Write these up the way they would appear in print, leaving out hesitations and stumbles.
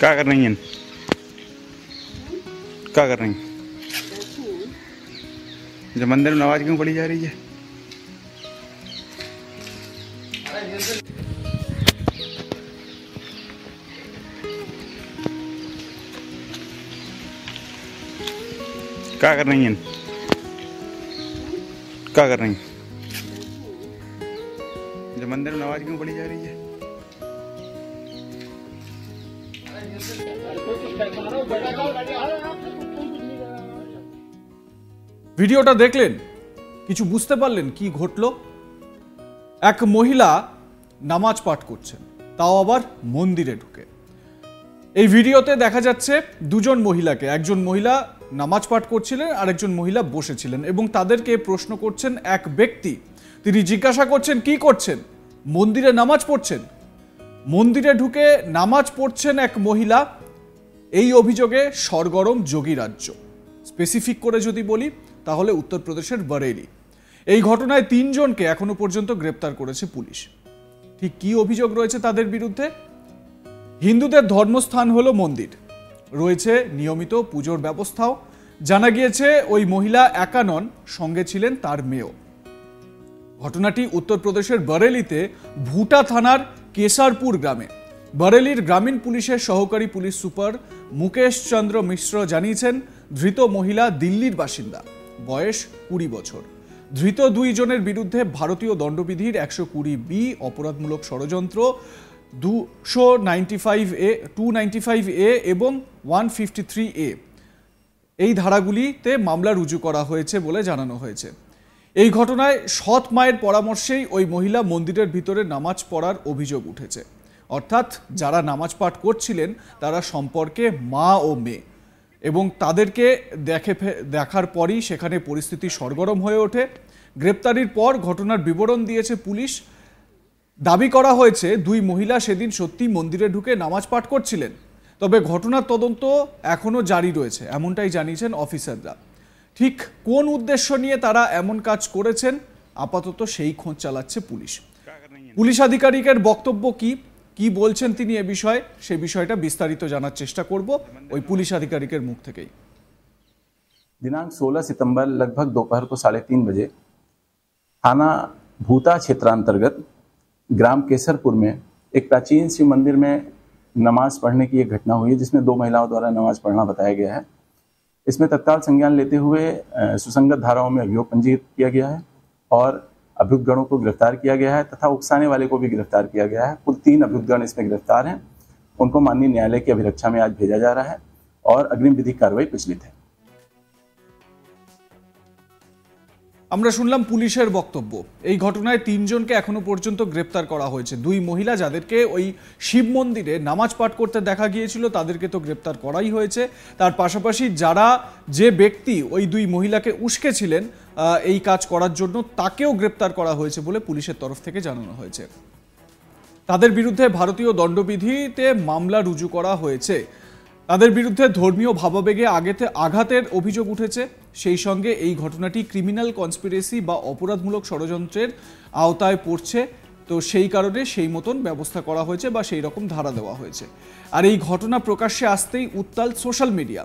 क्या कर रही हैं? क्या कर रही हैं? जब मंदिर में नमाज क्यों पढ़ी जा रही है? क्या कर रही हैं? क्या कर रही हैं? जब मंदिर में नमाज क्यों पढ़ी जा रही है? ভিডিওটা দেখলেন, কিছু বুঝতে পারলেন কি ঘটলো? এক মহিলা নামাজ পাঠ করছেন, তাও আবার মন্দিরে ঢুকে। এই ভিডিওতে দেখা যাচ্ছে দুজন মহিলাকে, একজন মহিলা নামাজ পাঠ করছিলেন আর একজন মহিলা বসেছিলেন এবং তাদেরকে প্রশ্ন করছেন এক ব্যক্তি। তিনি জিজ্ঞাসা করছেন কি করছেন? মন্দিরে নামাজ পড়ছেন। মন্দিরে ঢুকে নামাজ পড়ছেন এক মহিলা। এই অভিযোগে সরগরম যোগী রাজ্য। স্পেসিফিক করে যদি বলি তাহলে উত্তরপ্রদেশের বরেলি। এই ঘটনায় তিনজনকে এখনো পর্যন্ত গ্রেপ্তার করেছে পুলিশ। ঠিক কি অভিযোগ রয়েছে তাদের বিরুদ্ধে? হিন্দুদের ধর্মস্থান হলো মন্দির, রয়েছে নিয়মিত পুজোর ব্যবস্থাও। জানা গিয়েছে ওই মহিলা একা নন, সঙ্গে ছিলেন তার মেয়েও। ঘটনাটি উত্তরপ্রদেশের বরেলিতে ভুটা থানার কেশারপুর গ্রামে। বরেলির গ্রামীণ পুলিশের সহকারী পুলিশ সুপার মুকেশ চন্দ্র মিশ্র জানিয়েছেন, ধৃত মহিলা দিল্লির বাসিন্দা, বয়স 20 বছর। ধৃত দুইজনের বিরুদ্ধে ভারতীয় দণ্ডবিধির 120B অপরাধমূলক ষড়যন্ত্র, 295A, 295A এবং 153A এই ধারাগুলিতে মামলা রুজু করা হয়েছে বলে জানানো হয়েছে। এই ঘটনায় সৎ মায়ের পরামর্শেই ওই মহিলা মন্দিরের ভিতরে নামাজ পড়ার অভিযোগ উঠেছে। অর্থাৎ যারা নামাজ পাঠ করছিলেন তারা সম্পর্কে মা ও মেয়ে, এবং তাদেরকে দেখার পরই সেখানে পরিস্থিতি সরগরম হয়ে ওঠে। গ্রেপ্তারির পর ঘটনার বিবরণ দিয়েছে পুলিশ। দাবি করা হয়েছে দুই মহিলা সেদিন সত্যি মন্দিরে ঢুকে নামাজ পাঠ করছিলেন, তবে ঘটনার তদন্ত এখনও জারি রয়েছে এমনটাই জানিয়েছেন অফিসাররা। ঠিক কোন উদ্দেশ্য নিয়ে তারা এমন কাজ করেছেন আপাতত সেই খোঁজ চালাচ্ছে পুলিশ। পুলিশ আধিকারিকের বক্তব্য কি কি বলছেন তিনি এ বিষয়ে, সে বিষয়টা বিস্তারিত জানার চেষ্টা করব ওই পুলিশ আধিকারিকের মুখ থেকেই। दिनांक 16 सितंबर लगभग दोपहर को 3:30 बजे थाना भूता क्षेत्रांतर्गत ग्राम केसरपुर में एक प्राचीन शिव मंदिर में नमाज पढ़ने की एक घटना हुई है, जिसमें दो महिलाओं द्वारा नमाज पढ़ना बताया गया है। इसमें तत्काल संज्ञान लेते हुए सुसंगत धाराओं में अभियोग पंजीकृत किया गया है और अभियुक्तगणों को गिरफ्तार किया गया है तथा उकसाने वाले को भी गिरफ्तार किया गया है। कुल 3 अभियुक्तगण इसमें गिरफ्तार हैं। उनको माननीय न्यायालय की अभिरक्षा में आज भेजा जा रहा है और अग्रिम विधिक कार्रवाई प्रचलित है। আমরা শুনলাম পুলিশের বক্তব্য। এই ঘটনায় তিনজনকে এখনো পর্যন্ত গ্রেপ্তার করা হয়েছে। দুই মহিলা যাদেরকে ওই শিব মন্দিরে নামাজ পাঠ করতে দেখা গিয়েছিল তাদেরকে তো গ্রেপ্তার করাই হয়েছে। তার পাশাপাশি যারা যে ব্যক্তি ওই দুই মহিলাকে উস্কেছিলেন এই কাজ করার জন্য তাকেও গ্রেপ্তার করা হয়েছে বলে পুলিশের তরফ থেকে জানানো হয়েছে। তাদের বিরুদ্ধে ভারতীয় দণ্ডবিধিতে মামলা রুজু করা হয়েছে। তাদের বিরুদ্ধে ধর্মীয় ভাবাবেগে আঘাতের অভিযোগ উঠেছে। সেই সঙ্গে এই ঘটনাটি ক্রিমিনাল কনস্পিরেসি বা অপরাধমূলক ষড়যন্ত্রের আওতায় পড়ছে, তো সেই কারণে সেই মতন ব্যবস্থা করা হয়েছে বা সেই রকম ধারা দেওয়া হয়েছে। আর এই ঘটনা প্রকাশ্যে আসতেই উত্তাল সোশ্যাল মিডিয়া।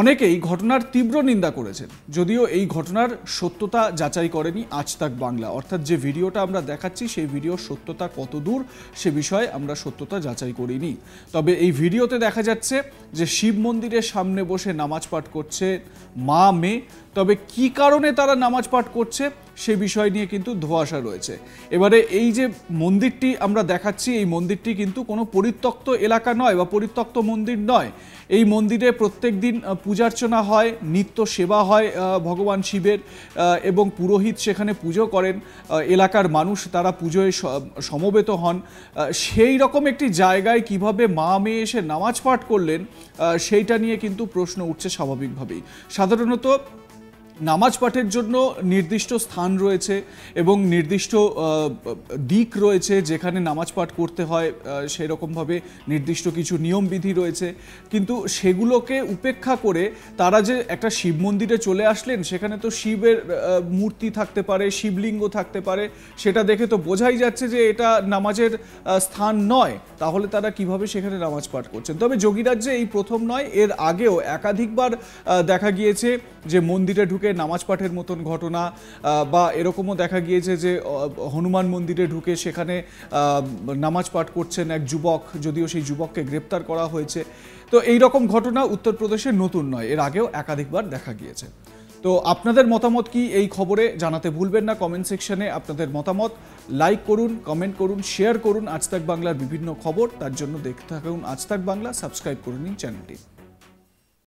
অনেকেই ঘটনার তীব্র নিন্দা করেছেন, যদিও এই ঘটনার সত্যতা যাচাই করেনি আজ তাক বাংলা। অর্থাৎ যে ভিডিওটা আমরা দেখাচ্ছি সেই ভিডিওর সত্যতা কতদূর সে বিষয়ে আমরা সত্যতা যাচাই করিনি। তবে এই ভিডিওতে দেখা যাচ্ছে যে শিব মন্দিরের সামনে বসে নামাজ পাঠ করছে মা মেয়ে। তবে কি কারণে তারা নামাজ পাঠ করছে সে বিষয় নিয়ে কিন্তু ধোঁয়াশা রয়েছে। এবারে এই যে মন্দিরটি আমরা দেখাচ্ছি, এই মন্দিরটি কিন্তু কোনো পরিত্যক্ত এলাকা নয় বা পরিত্যক্ত মন্দির নয়। এই মন্দিরে প্রত্যেক দিন পূজার্চনা হয়, নিত্য সেবা হয় ভগবান শিবের, এবং পুরোহিত সেখানে পুজো করেন, এলাকার মানুষ তারা পুজোয় সমবেত হন। সেই রকম একটি জায়গায় কিভাবে মা মেয়ে এসে নামাজ পাঠ করলেন সেইটা নিয়ে কিন্তু প্রশ্ন উঠছে স্বাভাবিকভাবেই। সাধারণত नामाज पाठेर जोन्नो निर्दिष्ट स्थान रयेछे एबं निर्दिष्ट दिक रयेछे जेखाने नामाज पाठ करते हय सेई रकम भावे निर्दिष्ट किछु नियम विधि रयेछे किन्तु सेगुलोके उपेक्षा करे तारा जे एकटा शिव मंदिरे चले आसलेन सेखाने तो शिवेर मूर्ति थाकते पारे शिवलिंग थाकते पारे सेटा देखे तो बोझाई जाच्छे जे एटा नामाजेर स्थान नय ताहले तारा किभाबे सेखाने नामाज पाठ करछेन। तबे जोगीराज्ये एई प्रथम नय एर आगेओ एकाधिकबार देखा गियेछे जे मंदिरे ढुके नामाज पाठेर मतन घटना एरकमो देखा गियेछे जे हनुमान मंदिरे ढुके सेखाने नामाज पाठ करछेन एक युवक जदिओ सेई युवकके ग्रेप्तार करा हयेछे। तो एई रकम घटना उत्तर प्रदेशे नतून नय एर आगेओ एकाधिकबार देखा गियेछे। तो आपनादेर मतामत कि एई खबरे जानाते भुलबेन ना। कमेंट सेक्शने आपनादेर मतामत लाइक करुन कमेंट करुन शेयर करुन। आज तक बांगलार विभिन्न खबर तार जोन्नो देखते थाकुन आज तक बांगला। सबस्क्राइब करे निन चैनलटी।